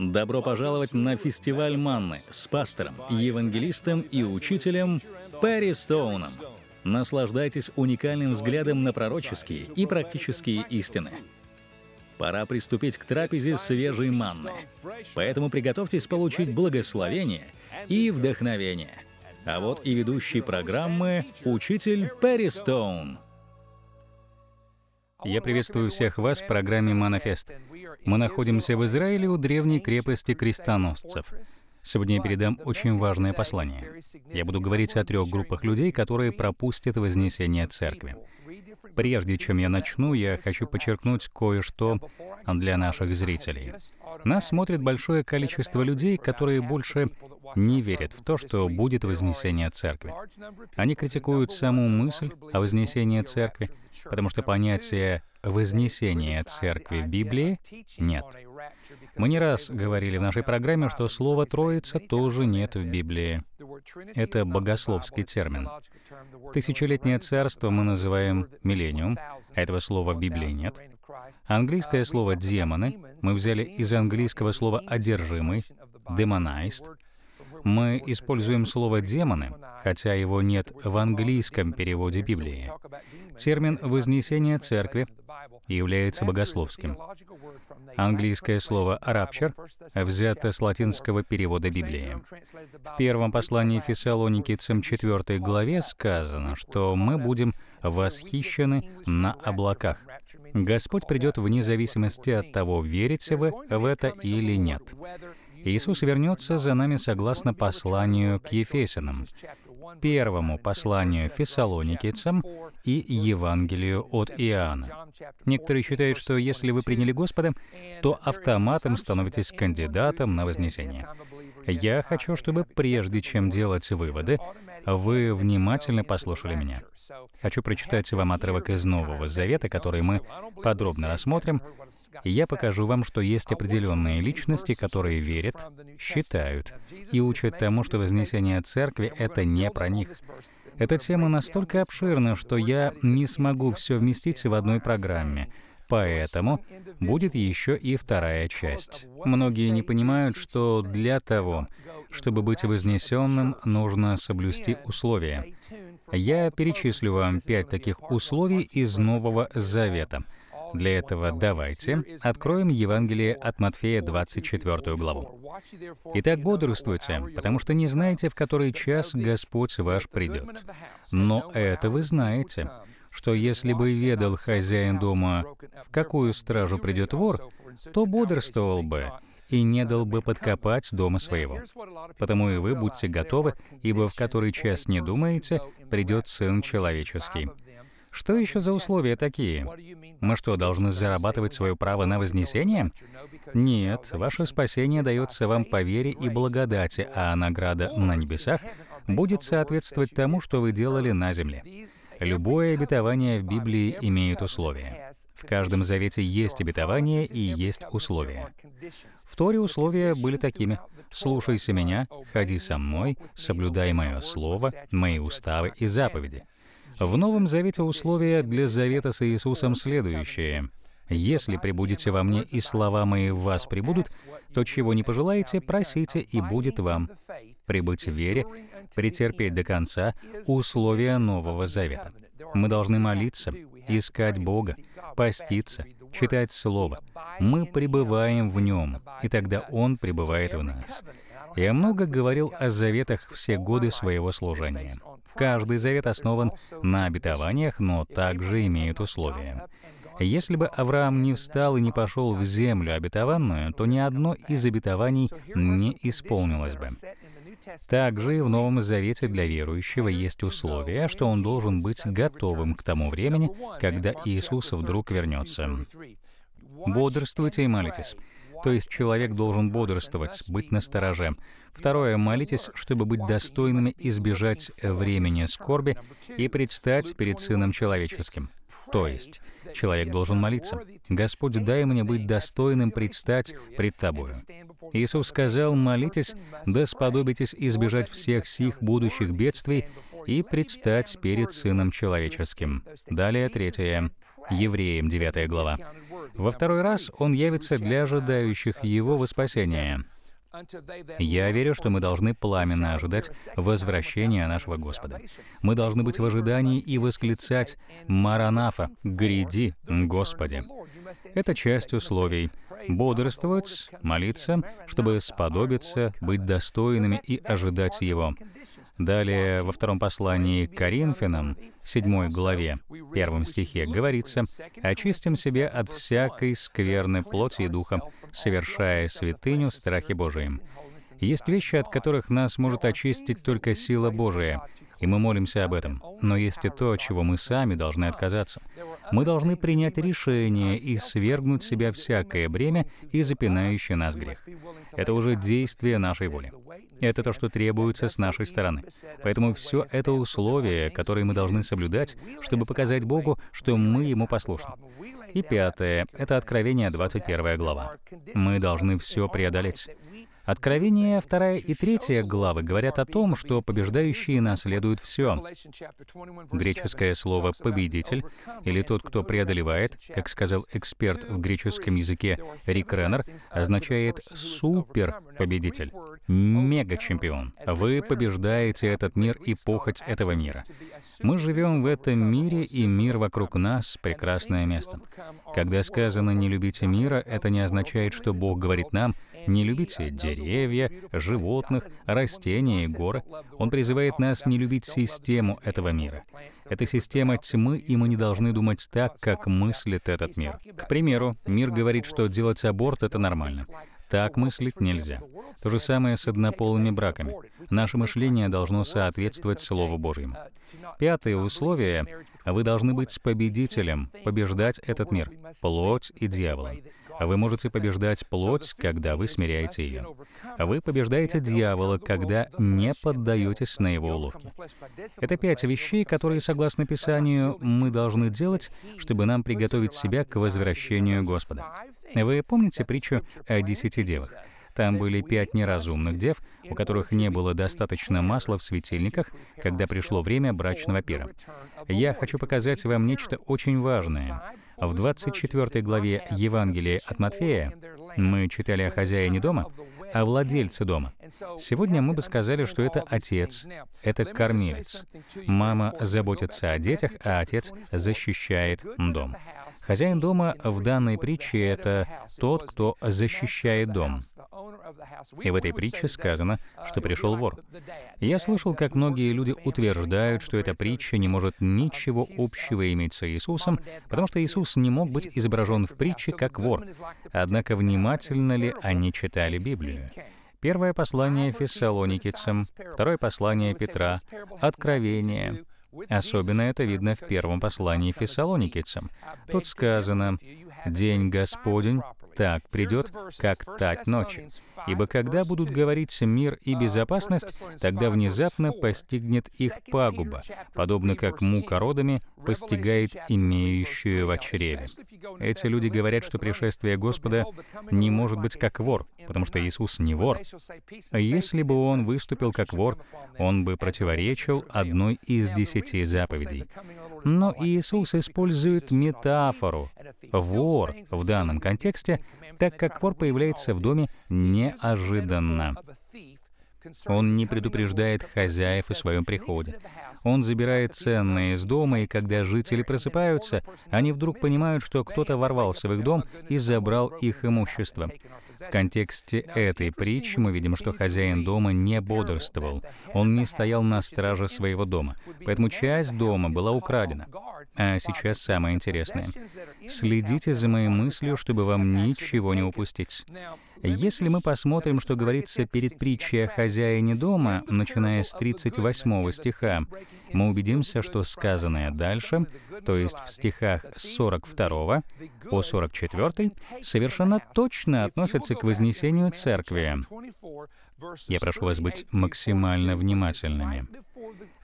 Добро пожаловать на фестиваль Манны с пастором, евангелистом и учителем Перри Стоуном. Наслаждайтесь уникальным взглядом на пророческие и практические истины. Пора приступить к трапезе свежей манны. Поэтому приготовьтесь получить благословение и вдохновение. А вот и ведущий программы учитель Перри Стоун. Я приветствую всех вас в программе «Манифест». Мы находимся в Израиле у древней крепости крестоносцев. Сегодня я передам очень важное послание. Я буду говорить о трех группах людей, которые пропустят вознесение церкви. Прежде чем я начну, я хочу подчеркнуть кое-что для наших зрителей. Нас смотрит большое количество людей, которые больше не верят в то, что будет вознесение церкви. Они критикуют саму мысль о вознесении церкви, потому что понятие вознесения церкви в Библии нет. Мы не раз говорили в нашей программе, что слово «Троица» тоже нет в Библии. Это богословский термин. Тысячелетнее царство мы называем «миллениум», а этого слова в Библии нет. Английское слово «демоны» мы взяли из английского слова «одержимый», «демонайст». Мы используем слово «демоны», хотя его нет в английском переводе Библии. Термин «вознесение церкви» является богословским. Английское слово «rapture» взято с латинского перевода Библии. В первом послании Фессалоникийцам 4 главе сказано, что мы будем восхищены на облаках. Господь придет вне зависимости от того, верите вы в это или нет. Иисус вернется за нами согласно посланию к Ефесянам, первому посланию Фессалоникийцам и Евангелию от Иоанна. Некоторые считают, что если вы приняли Господа, то автоматом становитесь кандидатом на вознесение. Я хочу, чтобы прежде чем делать выводы, вы внимательно послушали меня. Хочу прочитать вам отрывок из Нового Завета, который мы подробно рассмотрим. Я покажу вам, что есть определенные личности, которые верят, считают и учат тому, что вознесение церкви — это не про них. Эта тема настолько обширна, что я не смогу все вместить в одной программе. Поэтому будет еще и вторая часть. Многие не понимают, что для того, чтобы быть вознесенным, нужно соблюсти условия. Я перечислю вам 5 таких условий из Нового Завета. Для этого давайте откроем Евангелие от Матфея, 24 главу. «Итак, бодрствуйте, потому что не знаете, в который час Господь ваш придет. Но это вы знаете, что если бы ведал хозяин дома, в какую стражу придет вор, то бодрствовал бы и не дал бы подкопать дома своего. Потому и вы будьте готовы, ибо в который час не думаете, придет Сын Человеческий». Что еще за условия такие? Мы что, должны зарабатывать свое право на вознесение? Нет, ваше спасение дается вам по вере и благодати, а награда на небесах будет соответствовать тому, что вы делали на земле. Любое обетование в Библии имеет условия. В каждом завете есть обетование и есть условия. В Торе условия были такими: «Слушайся меня, ходи со мной, соблюдай мое слово, мои уставы и заповеди». В Новом Завете условия для завета с Иисусом следующие: «Если пребудете во мне, и слова мои в вас пребудут, то чего не пожелаете, просите, и будет вам». Прибыть в вере, претерпеть до конца — условия Нового Завета. Мы должны молиться, искать Бога, поститься, читать Слово. Мы пребываем в Нем, и тогда Он пребывает в нас. Я много говорил о заветах все годы своего служения. Каждый завет основан на обетованиях, но также имеет условия. Если бы Авраам не встал и не пошел в землю обетованную, то ни одно из обетований не исполнилось бы. Также и в Новом Завете для верующего есть условие, что он должен быть готовым к тому времени, когда Иисус вдруг вернется. «Бодрствуйте и молитесь». То есть человек должен бодрствовать, быть настороже. Второе, молитесь, чтобы быть достойными избежать времени скорби и предстать перед Сыном Человеческим. То есть человек должен молиться: «Господь, дай мне быть достойным предстать пред Тобою». Иисус сказал: «Молитесь, да сподобитесь избежать всех сих будущих бедствий и предстать перед Сыном Человеческим». Далее третье, Евреям 9 глава. Во второй раз Он явится для ожидающих Его во спасение. Я верю, что мы должны пламенно ожидать возвращения нашего Господа. Мы должны быть в ожидании и восклицать «Маранафа! Гряди, Господи!». Это часть условий. Бодрствовать, молиться, чтобы сподобиться, быть достойными и ожидать Его. Далее, во втором послании к Коринфянам, 7 главе, 1 стихе, говорится: «Очистим себя от всякой скверны плоти и духа, совершая святыню в страхе Божием». Есть вещи, от которых нас может очистить только сила Божия, и мы молимся об этом. Но есть и то, от чего мы сами должны отказаться. Мы должны принять решение и свергнуть с себя всякое бремя и запинающий нас грех. Это уже действие нашей воли. Это то, что требуется с нашей стороны. Поэтому все это условия, которые мы должны соблюдать, чтобы показать Богу, что мы Ему послушны. И пятое — это Откровение, 21 глава. Мы должны все преодолеть. Откровение 2 и 3 главы говорят о том, что побеждающие наследуют все. Греческое слово «победитель» или «тот, кто преодолевает», как сказал эксперт в греческом языке Рик Реннер, означает «суперпобедитель», «мегачемпион». Вы побеждаете этот мир и похоть этого мира. Мы живем в этом мире, и мир вокруг нас — прекрасное место. Когда сказано «не любите мира», это не означает, что Бог говорит нам «не любите деревья, животных, растения и горы». Он призывает нас не любить систему этого мира. Это система тьмы, и мы не должны думать так, как мыслит этот мир. К примеру, мир говорит, что делать аборт — это нормально. Так мыслить нельзя. То же самое с однополыми браками. Наше мышление должно соответствовать Слову Божьему. Пятое условие — вы должны быть победителем, побеждать этот мир, плоть и дьявола. Вы можете побеждать плоть, когда вы смиряете ее. Вы побеждаете дьявола, когда не поддаетесь на его уловки. Это 5 вещей, которые, согласно Писанию, мы должны делать, чтобы нам приготовить себя к возвращению Господа. Вы помните притчу о 10 девах? Там были 5 неразумных дев, у которых не было достаточно масла в светильниках, когда пришло время брачного пира. Я хочу показать вам нечто очень важное. В 24 главе Евангелия от Матфея мы читали о хозяине дома, о владельце дома. Сегодня мы бы сказали, что это отец, это кормилец. Мама заботится о детях, а отец защищает дом. Хозяин дома в данной притче — это тот, кто защищает дом. И в этой притче сказано, что пришел вор. Я слышал, как многие люди утверждают, что эта притча не может ничего общего иметь с Иисусом, потому что Иисус не мог быть изображен в притче как вор. Однако внимательно ли они читали Библию? Первое послание Фессалоникийцам, второе послание Петра, Откровение. Особенно это видно в первом послании Фессалоникийцам. Тут сказано: «День Господень так придет, как тать ночи. Ибо когда будут говорить мир и безопасность, тогда внезапно постигнет их пагуба, подобно как мука родами постигает имеющую в чреве». Эти люди говорят, что пришествие Господа не может быть как вор, потому что Иисус не вор. Если бы Он выступил как вор, Он бы противоречил одной из 10 заповедей. Но Иисус использует метафору «вор» в данном контексте, так как вор появляется в доме неожиданно. Он не предупреждает хозяев о своем приходе. Он забирает ценные из дома, и когда жители просыпаются, они вдруг понимают, что кто-то ворвался в их дом и забрал их имущество. В контексте этой притчи мы видим, что хозяин дома не бодрствовал. Он не стоял на страже своего дома. Поэтому часть дома была украдена. А сейчас самое интересное. Следите за моей мыслью, чтобы вам ничего не упустить. Если мы посмотрим, что говорится перед притчей о хозяине дома, начиная с 38 стиха, мы убедимся, что сказанное дальше, то есть в стихах с 42 по 44, совершенно точно относится к вознесению церкви. Я прошу вас быть максимально внимательными.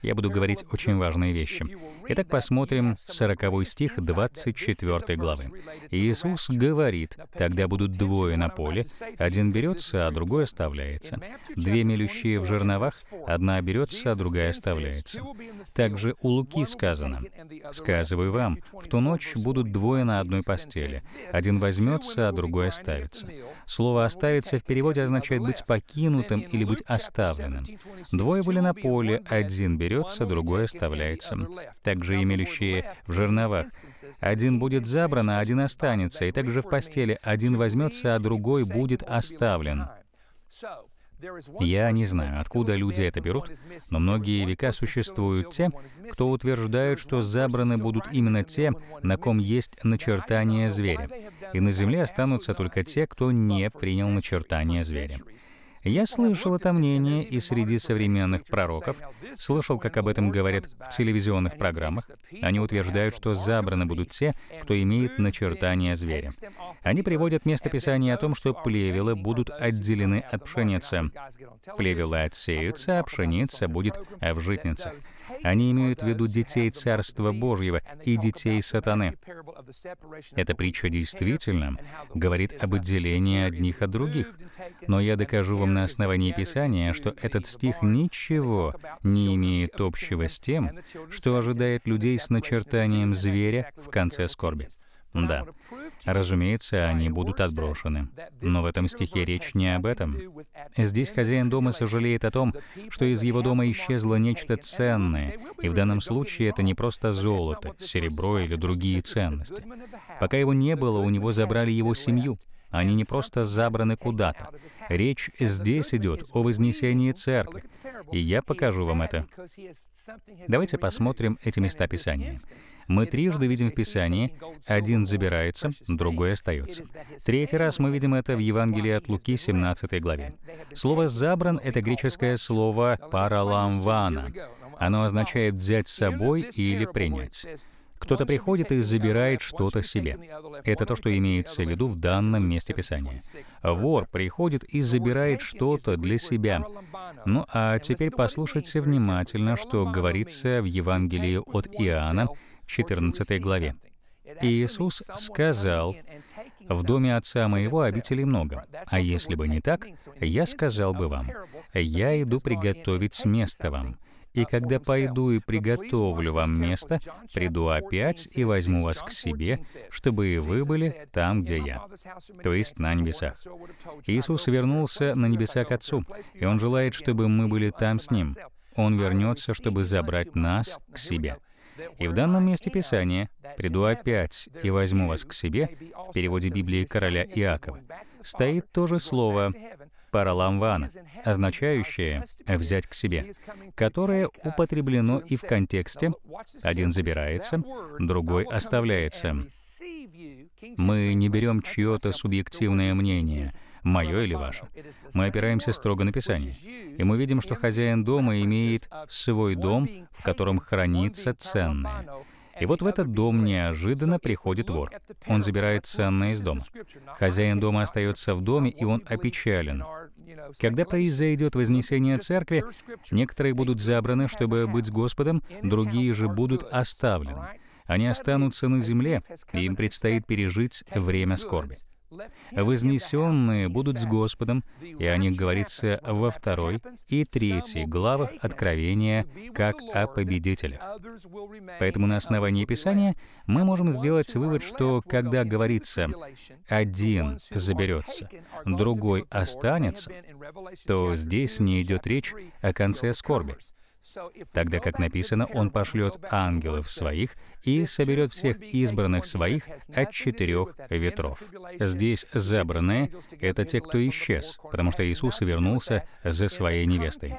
Я буду говорить очень важные вещи. Итак, посмотрим 40 стих 24 главы. Иисус говорит: «Тогда будут двое на поле, один берется, а другой оставляется. Две мелющие в жерновах, одна берется, а другая оставляется». Также у Луки сказано: «Сказываю вам, в ту ночь будут двое на одной постели, один возьмется, а другой оставится». Слово «оставится» в переводе означает «быть покинутым» или «быть оставленным». Двое были на поле, один берется, другой оставляется. Также и мелющие в жерновах. Один будет забран, а один останется. И также в постели один возьмется, а другой будет оставлен. Я не знаю, откуда люди это берут, но многие века существуют те, кто утверждают, что забраны будут именно те, на ком есть начертание зверя, и на земле останутся только те, кто не принял начертание зверя. Я слышал это мнение и среди современных пророков, слышал, как об этом говорят в телевизионных программах. Они утверждают, что забраны будут те, кто имеет начертание зверя. Они приводят местописание о том, что плевелы будут отделены от пшеницы. Плевелы отсеются, а пшеница будет в житницах. Они имеют в виду детей Царства Божьего и детей сатаны. Эта притча действительно говорит об отделении одних от других. Но я докажу вам на основании Писания, что этот стих ничего не имеет общего с тем, что ожидает людей с начертанием зверя в конце скорби. Да, разумеется, они будут отброшены. Но в этом стихе речь не об этом. Здесь хозяин дома сожалеет о том, что из его дома исчезло нечто ценное, и в данном случае это не просто золото, серебро или другие ценности. Пока его не было, у него забрали его семью. Они не просто забраны куда-то. Речь здесь идет о вознесении церкви. И я покажу вам это. Давайте посмотрим эти места Писания. Мы трижды видим в Писании: один забирается, другой остается. Третий раз мы видим это в Евангелии от Луки, 17 главе. Слово «забран» — это греческое слово «параламвана». Оно означает «взять с собой» или «принять». Кто-то приходит и забирает что-то себе. Это то, что имеется в виду в данном месте Писания. Вор приходит и забирает что-то для себя. Ну а теперь послушайте внимательно, что говорится в Евангелии от Иоанна, 14 главе. Иисус сказал: «В доме Отца Моего обителей много, а если бы не так, я сказал бы вам: я иду приготовить место вам. И когда пойду и приготовлю вам место, приду опять и возьму вас к себе, чтобы и вы были там, где я». То есть на небесах. Иисус вернулся на небеса к Отцу, и Он желает, чтобы мы были там с Ним. Он вернется, чтобы забрать нас к себе. И в данном месте Писания «приду опять и возьму вас к себе» в переводе Библии короля Иакова стоит то же слово «параламвана», означающее «взять к себе», которое употреблено и в контексте «один забирается, другой оставляется». Мы не берем чье-то субъективное мнение, мое или ваше. Мы опираемся строго на Писание. И мы видим, что хозяин дома имеет свой дом, в котором хранится ценное. И вот в этот дом неожиданно приходит вор. Он забирает ценное из дома. Хозяин дома остается в доме, и он опечален. Когда произойдет вознесение церкви, некоторые будут забраны, чтобы быть с Господом, другие же будут оставлены. Они останутся на земле, и им предстоит пережить время скорби. Вознесенные будут с Господом, и о них говорится во 2 и 3 главах Откровения, как о победителях. Поэтому на основании Писания мы можем сделать вывод, что когда говорится «один заберется, другой останется», то здесь не идет речь о конце скорби. Тогда, как написано, Он пошлет ангелов Своих и соберет всех избранных Своих от 4 ветров. Здесь забранные — это те, кто исчез, потому что Иисус вернулся за Своей невестой.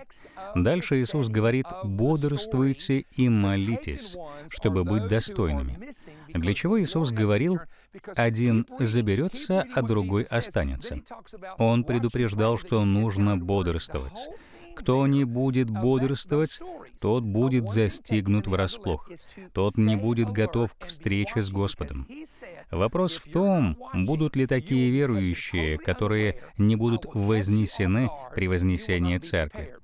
Дальше Иисус говорит: «Бодрствуйте и молитесь, чтобы быть достойными». Для чего Иисус говорил «один заберется, а другой останется»? Он предупреждал, что нужно бодрствовать. Кто не будет бодрствовать, тот будет застигнут врасплох. Тот не будет готов к встрече с Господом. Вопрос в том, будут ли такие верующие, которые не будут вознесены при вознесении церкви.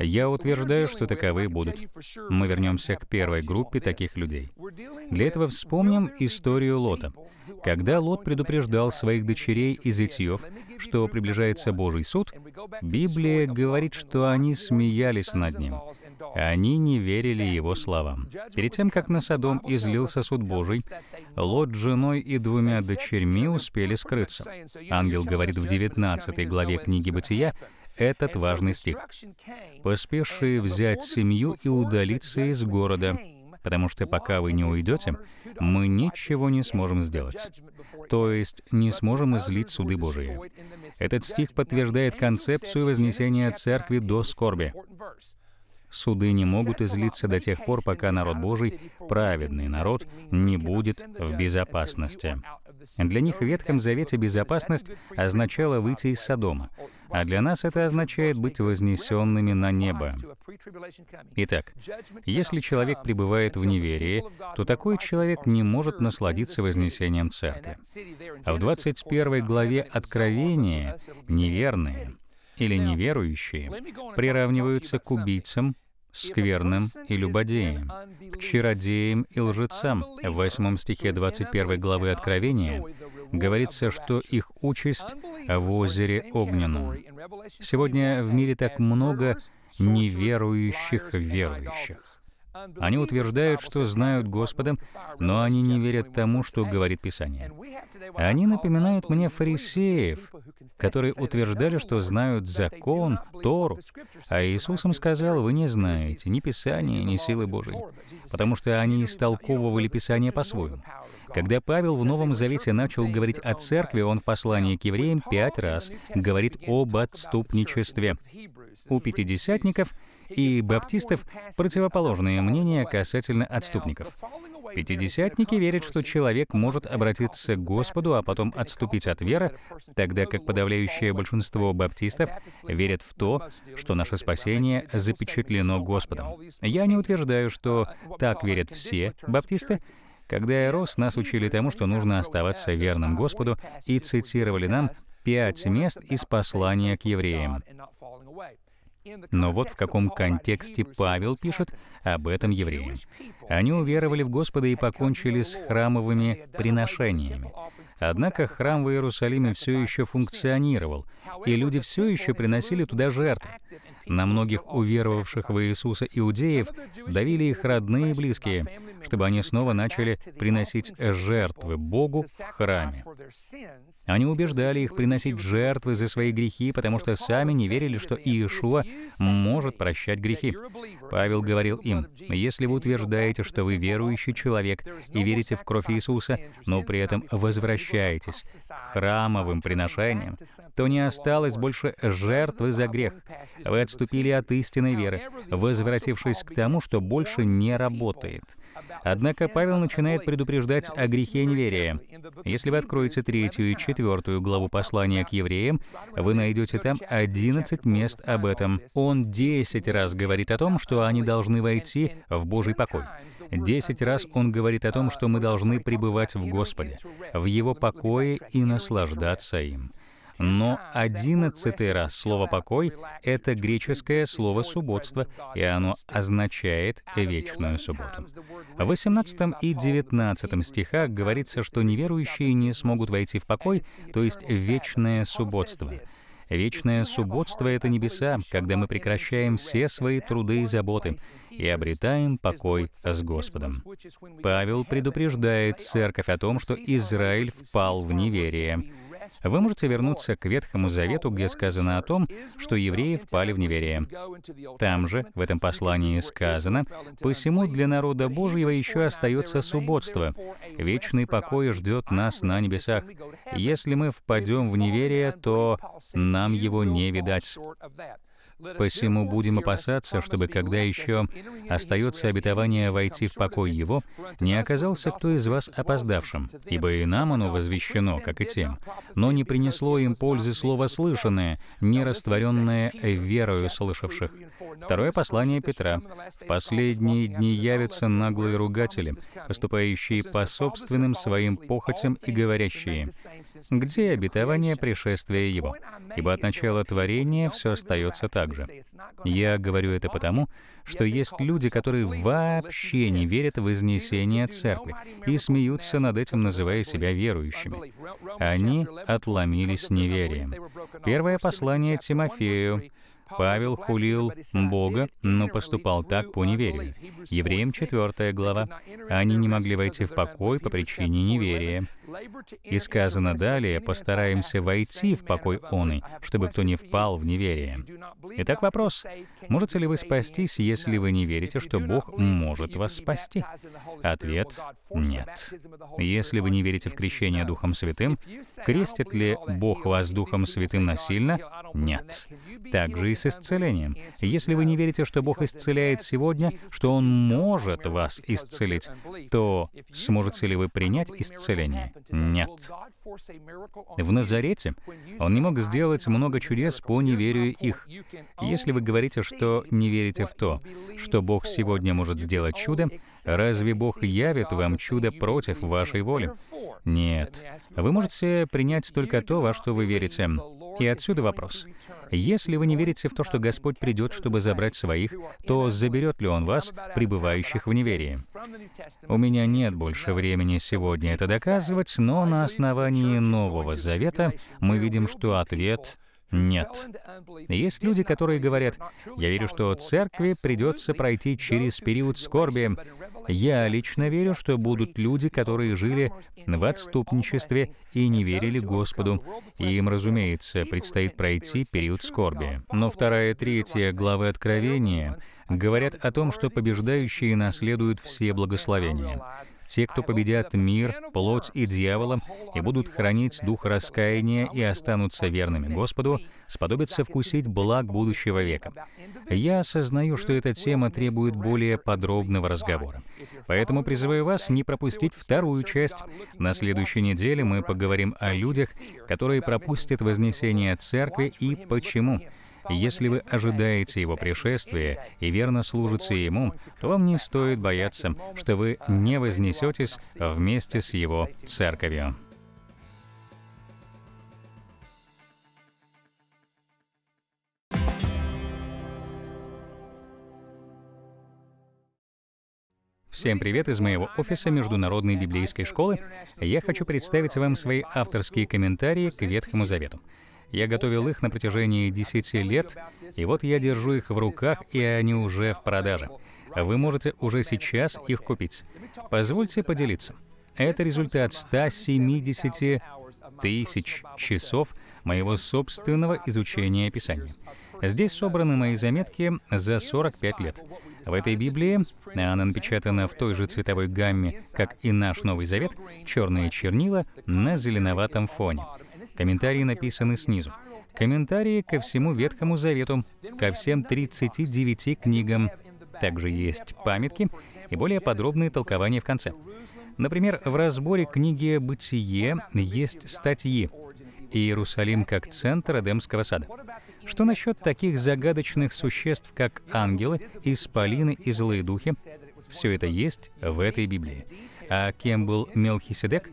Я утверждаю, что таковые будут. Мы вернемся к первой группе таких людей. Для этого вспомним историю Лота. Когда Лот предупреждал своих дочерей из Итьев, что приближается Божий суд, Библия говорит, что они смеялись над ним. Они не верили его словам. Перед тем, как на Содом излился суд Божий, Лот с женой и двумя дочерьми успели скрыться. Ангел говорит в 19 главе книги Бытия этот важный стих: «Поспеши взять семью и удалиться из города, потому что пока вы не уйдете, мы ничего не сможем сделать». То есть не сможем излить суды Божии. Этот стих подтверждает концепцию вознесения церкви до скорби. Суды не могут излиться до тех пор, пока народ Божий, праведный народ, не будет в безопасности. Для них в Ветхом Завете безопасность означала выйти из Содома, а для нас это означает быть вознесенными на небо. Итак, если человек пребывает в неверии, то такой человек не может насладиться вознесением церкви. А в 21 главе Откровения неверные или неверующие приравниваются к убийцам, скверным и любодеям, к чародеям и лжецам. В 8 стихе 21 главы Откровения говорится, что их участь в озере огненном. Сегодня в мире так много неверующих верующих. Они утверждают, что знают Господа, но они не верят тому, что говорит Писание. Они напоминают мне фарисеев, которые утверждали, что знают закон, Тору, а Иисус им сказал: «Вы не знаете ни Писания, ни силы Божией», потому что они истолковывали Писание по-своему. Когда Павел в Новом Завете начал говорить о церкви, он в послании к евреям 5 раз говорит об отступничестве. У пятидесятников и баптистов противоположные мнения касательно отступников. Пятидесятники верят, что человек может обратиться к Господу, а потом отступить от веры, тогда как подавляющее большинство баптистов верят в то, что наше спасение запечатлено Господом. Я не утверждаю, что так верят все баптисты. Когда я рос, нас учили тому, что нужно оставаться верным Господу, и цитировали нам 5 мест из послания к евреям. Но вот в каком контексте Павел пишет об этом евреям. Они уверовали в Господа и покончили с храмовыми приношениями. Однако храм в Иерусалиме все еще функционировал, и люди все еще приносили туда жертвы. На многих уверовавших в Иисуса иудеев давили их родные и близкие, чтобы они снова начали приносить жертвы Богу в храме. Они убеждали их приносить жертвы за свои грехи, потому что сами не верили, что Иешуа может прощать грехи. Павел говорил им: «Если вы утверждаете, что вы верующий человек и верите в кровь Иисуса, но при этом возвращаетесь к храмовым приношениям, то не осталось больше жертвы за грех. Вы отступили от истинной веры, возвратившись к тому, что больше не работает». Однако Павел начинает предупреждать о грехе неверия. Если вы откроете 3 и 4 главу послания к евреям, вы найдете там 11 мест об этом. Он 10 раз говорит о том, что они должны войти в Божий покой. 10 раз он говорит о том, что мы должны пребывать в Господе, в Его покое и наслаждаться им. Но 11-й раз слово «покой» — это греческое слово «субботство», и оно означает вечную субботу. В 18 и 19 стихах говорится, что неверующие не смогут войти в покой, то есть вечное субботство. Вечное субботство — это небеса, когда мы прекращаем все свои труды и заботы и обретаем покой с Господом. Павел предупреждает церковь о том, что Израиль впал в неверие. Вы можете вернуться к Ветхому Завету, где сказано о том, что евреи впали в неверие. Там же, в этом послании сказано: «Посему для народа Божьего еще остается субботство. Вечный покой ждет нас на небесах. Если мы впадем в неверие, то нам его не видать. Посему будем опасаться, чтобы, когда еще остается обетование войти в покой его, не оказался кто из вас опоздавшим, ибо и нам оно возвещено, как и тем, но не принесло им пользы слово слышанное, не растворенное верою слышавших». Второе послание Петра: «В последние дни явятся наглые ругатели, поступающие по собственным своим похотям и говорящие: где обетование пришествия его? Ибо от начала творения все остается так так же. Я говорю это потому, что есть люди, которые вообще не верят в вознесение церкви и смеются над этим, называя себя верующими. Они отломились неверием. Первое послание Тимофею. Павел хулил Бога, но поступал так по неверию. Евреям 4 глава. Они не могли войти в покой по причине неверия. И сказано далее, постараемся войти в покой оный, чтобы кто не впал в неверие. Итак, вопрос. Можете ли вы спастись, если вы не верите, что Бог может вас спасти? Ответ — нет. Если вы не верите в крещение Духом Святым, крестит ли Бог вас Духом Святым насильно? Нет. Также и с исцелением. Если вы не верите, что Бог исцеляет сегодня, что Он может вас исцелить, то сможете ли вы принять исцеление? Нет. В Назарете Он не мог сделать много чудес по неверию их. Если вы говорите, что не верите в то, что Бог сегодня может сделать чудо, разве Бог явит вам чудо против вашей воли? Нет. Вы можете принять только то, во что вы верите. И отсюда вопрос. Если вы не верите в то, что Господь придет, чтобы забрать своих, то заберет ли Он вас, пребывающих в неверии? У меня нет больше времени сегодня это доказывать, но на основании Нового Завета мы видим, что ответ — нет. Есть люди, которые говорят, «Я верю, что церкви придется пройти через период скорби». Я лично верю, что будут люди, которые жили в отступничестве и не верили Господу. И им, разумеется, предстоит пройти период скорби. Но 2 и 3 главы Откровения говорят о том, что побеждающие наследуют все благословения. Те, кто победят мир, плоть и дьявола, и будут хранить дух раскаяния и останутся верными Господу, сподобятся вкусить благ будущего века. Я осознаю, что эта тема требует более подробного разговора. Поэтому призываю вас не пропустить 2-ю часть. На следующей неделе мы поговорим о людях, которые пропустят вознесение церкви и почему. Если вы ожидаете Его пришествия и верно служите Ему, то вам не стоит бояться, что вы не вознесетесь вместе с Его церковью. Всем привет из моего офиса Международной библейской школы. Я хочу представить вам свои авторские комментарии к Ветхому Завету. Я готовил их на протяжении 10 лет, и вот я держу их в руках, и они уже в продаже. Вы можете уже сейчас их купить. Позвольте поделиться. Это результат 170 000 часов моего собственного изучения Писания. Здесь собраны мои заметки за 45 лет. В этой Библии, она напечатана в той же цветовой гамме, как и наш Новый Завет, черные чернила на зеленоватом фоне. Комментарии написаны снизу. Комментарии ко всему Ветхому Завету, ко всем 39 книгам. Также есть памятки и более подробные толкования в конце. Например, в разборе книги «Бытие» есть статьи «Иерусалим как центр Эдемского сада». Что насчет таких загадочных существ, как ангелы, исполины и злые духи? Все это есть в этой Библии. А кем был Мелхиседек?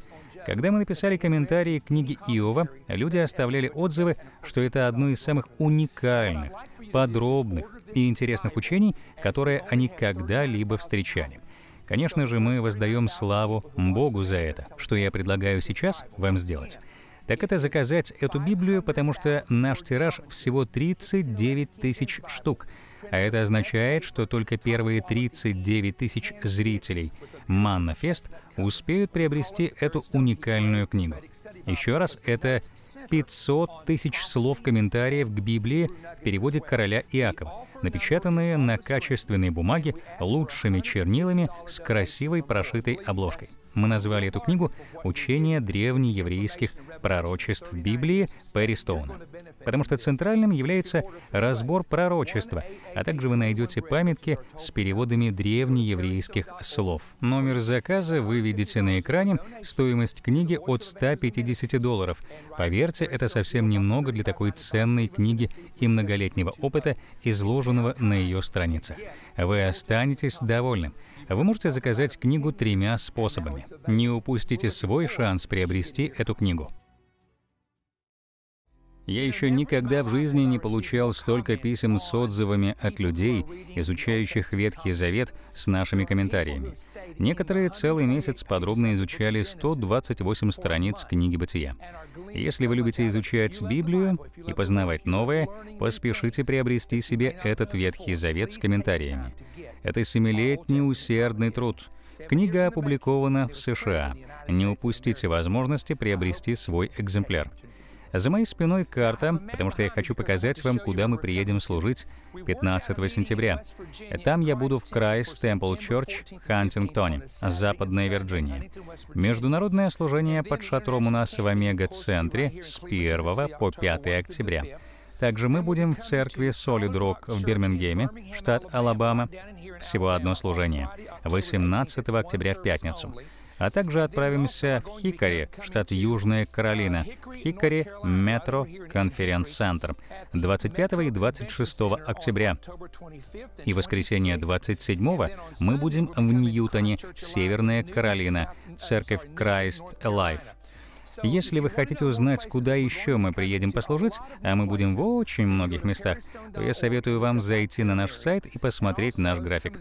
Когда мы написали комментарии к книге Иова, люди оставляли отзывы, что это одно из самых уникальных, подробных и интересных учений, которые они когда-либо встречали. Конечно же, мы воздаем славу Богу за это. Что я предлагаю сейчас вам сделать? Так это заказать эту Библию, потому что наш тираж всего 39 000 штук. А это означает, что только первые 39 000 зрителей Манифест успеют приобрести эту уникальную книгу. Еще раз, это 500 000 слов комментариев к Библии в переводе короля Иакова, напечатанные на качественной бумаге лучшими чернилами с красивой прошитой обложкой. Мы назвали эту книгу «Учение древнееврейских пророчеств Библии» Перри Стоуна, потому что центральным является разбор пророчества, а также вы найдете памятки с переводами древнееврейских слов. Номер заказа вы видите на экране, стоимость книги от $150. Поверьте, это совсем немного для такой ценной книги и многолетнего опыта, изложенного на ее страницах. Вы останетесь довольны. Вы можете заказать книгу 3 способами. Не упустите свой шанс приобрести эту книгу. Я еще никогда в жизни не получал столько писем с отзывами от людей, изучающих Ветхий Завет, с нашими комментариями. Некоторые целый месяц подробно изучали 128 страниц книги Бытия. Если вы любите изучать Библию и познавать новое, поспешите приобрести себе этот Ветхий Завет с комментариями. Это семилетний усердный труд. Книга опубликована в США. Не упустите возможности приобрести свой экземпляр. За моей спиной карта, потому что я хочу показать вам, куда мы приедем служить 15 сентября. Там я буду в Крайст Темпл Черч, Хантингтоне, Западная Вирджиния. Международное служение под шатром у нас в Омега-центре с 1 по 5 октября. Также мы будем в церкви Солид Рок в Бирмингеме, штат Алабама. Всего одно служение, 18 октября в пятницу. А также отправимся в Хикори, штат Южная Каролина, в Хикори Метро конференц Центр 25 и 26 октября. И в воскресенье 27 мы будем в Ньютоне, Северная Каролина, церковь Крайст Элайв. Если вы хотите узнать, куда еще мы приедем послужить, а мы будем в очень многих местах, то я советую вам зайти на наш сайт и посмотреть наш график.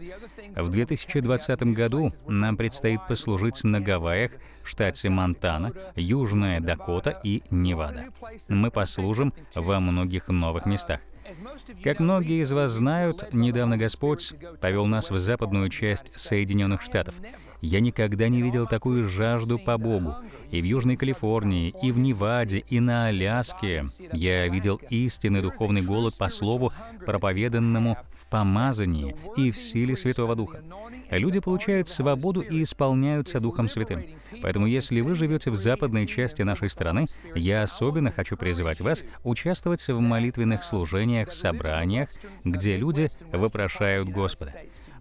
В 2020 году нам предстоит послужить на Гавайях, штате Монтана, Южная Дакота и Невада. Мы послужим во многих новых местах. Как многие из вас знают, недавно Господь повел нас в западную часть Соединенных Штатов. Я никогда не видел такую жажду по Богу. И в Южной Калифорнии, и в Неваде, и на Аляске я видел истинный духовный голод по слову, проповеданному в помазании и в силе Святого Духа. Люди получают свободу и исполняются Духом Святым. Поэтому, если вы живете в западной части нашей страны, я особенно хочу призывать вас участвовать в молитвенных служениях, собраниях, где люди вопрошают Господа.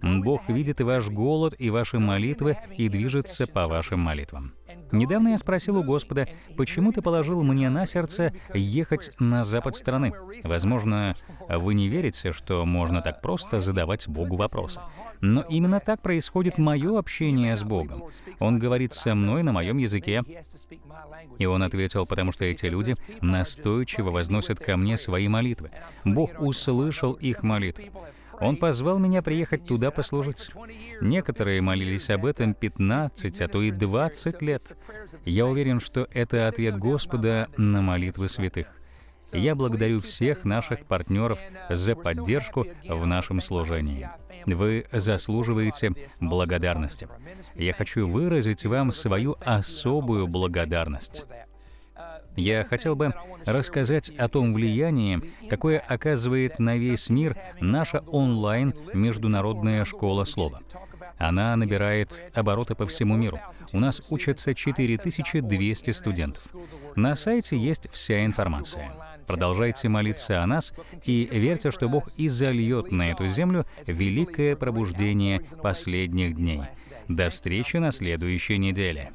Бог видит ваш голод и ваши молитвы и движется по вашим молитвам. Недавно я спросил у Господа, почему ты положил мне на сердце ехать на запад страны? Возможно, вы не верите, что можно так просто задавать Богу вопросы. Но именно так происходит мое общение с Богом. Он говорит со мной на моем языке. И он ответил, потому что эти люди настойчиво возносят ко мне свои молитвы. Бог услышал их молитвы. Он позвал меня приехать туда послужить. Некоторые молились об этом 15, а то и 20 лет. Я уверен, что это ответ Господа на молитвы святых. Я благодарю всех наших партнеров за поддержку в нашем служении. Вы заслуживаете благодарности. Я хочу выразить вам свою особую благодарность. Я хотел бы рассказать о том влиянии, какое оказывает на весь мир наша онлайн международная школа слова. Она набирает обороты по всему миру. У нас учатся 4200 студентов. На сайте есть вся информация. Продолжайте молиться о нас и верьте, что Бог изольет на эту землю великое пробуждение последних дней. До встречи на следующей неделе.